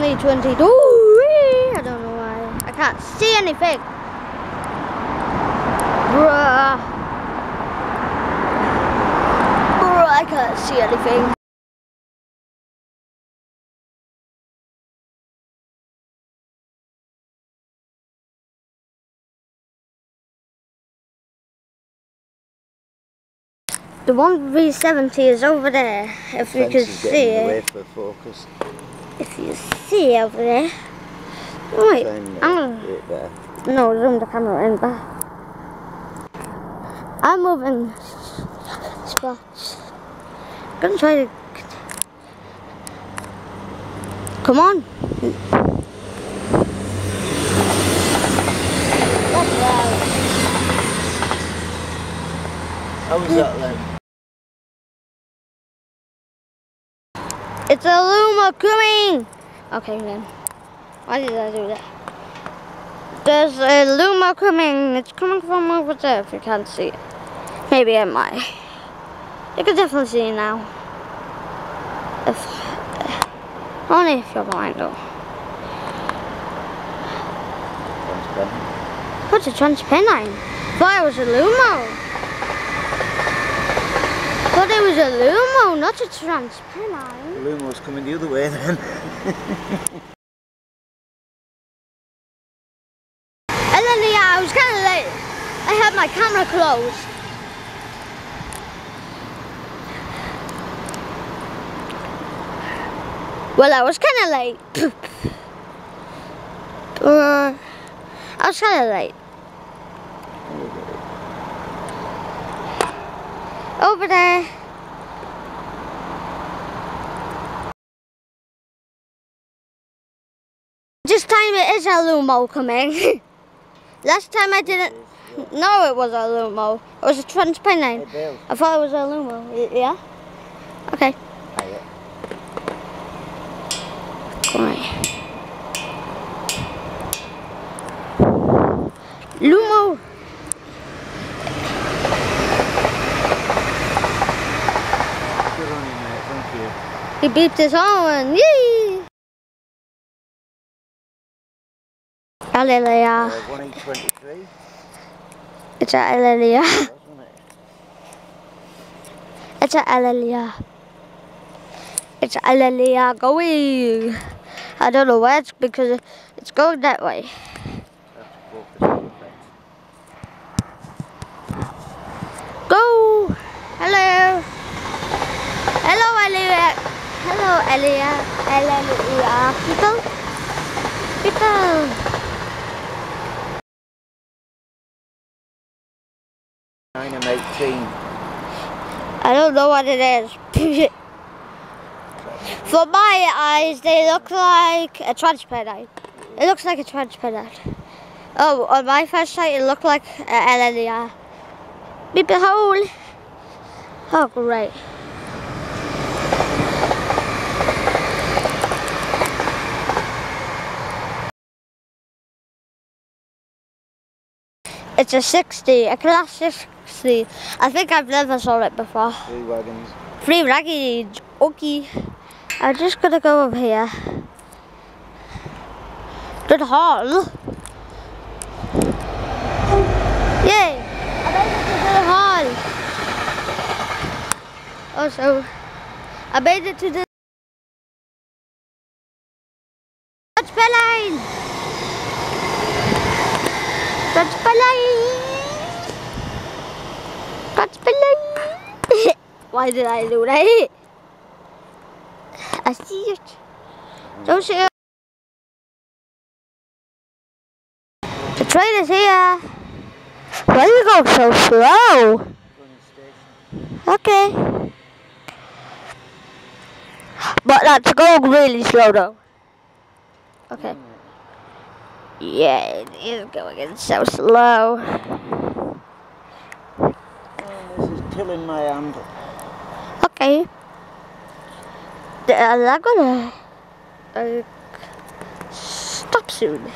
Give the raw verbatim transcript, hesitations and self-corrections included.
twenty twenty-two. I don't know why. I can't see anything. Bruh. Bruh, I can't see anything. The one V seventy is over there, if you can see it. Focus. If you see over there. Wait, I'm gonna... there. No, zoom the camera in back. I'm moving spots. I'm gonna try to... Come on! That's loud. How was that then? It's a Lumo coming! Okay then. Why did I do that? There's a Lumo coming. It's coming from over there if you can't see it. Maybe I might. You can definitely see it now. If, only if you're blind though. Transpennine. What's a Transpennine? I thought it was a Lumo. I thought it was a Lumo, not a Transpennine. Lumo's coming the other way then. L N E R, I was kind of late. I had my camera closed. Well, I was kind of late. uh, I was kind of late. Over there. This time it is a Lumo coming. Last time I didn't know it was a Lumo. It was a Transpennine. I thought it was a Lumo. Yeah? Okay. Right. Lumo! Good on you, mate. Thank you. He beeped his horn. Yay! L N E R. Uh, it's at L N E R. It's at L N E R. It's at L N E R going. I don't know where it's because it's going that way. Go! Hello! Hello, L N E R. Hello, L N E R people. People. I don't know what it is. For my eyes, they look like a Transpennine. It looks like a Transpennine. Oh, on my flashlight, it looked like an L N E R. Beep a hole. Oh, great. It's a sixty, a class sixty. I think I've never saw it before. Three wagons. Three wagons. Okay. I'm just gonna go over here. Good haul. Yay! I made it to the haul. Also, I made it to the Transpennine. Transpennine! Transpennine! Why did I do that? I see it. Don't see it. The train is here. Why do we go so slow? Okay. But that's going really slow though. Okay. Yeah, it is going in so slow. Oh, this is killing my hand. Okay. I'm not gonna uh, stop soon.